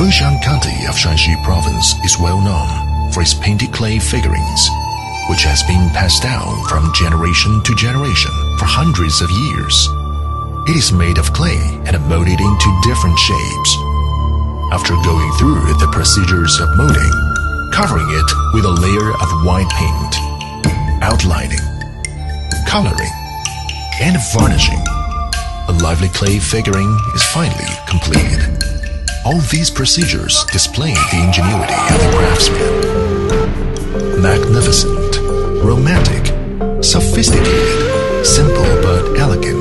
Fengxiang County of Shaanxi Province is well known for its painted clay figurines, which has been passed down from generation to generation for hundreds of years. It is made of clay and molded into different shapes. After going through the procedures of molding, covering it with a layer of white paint, outlining, coloring, and varnishing, a lively clay figurine is finally completed. All these procedures display the ingenuity of the craftsman. Magnificent, romantic, sophisticated, simple but elegant.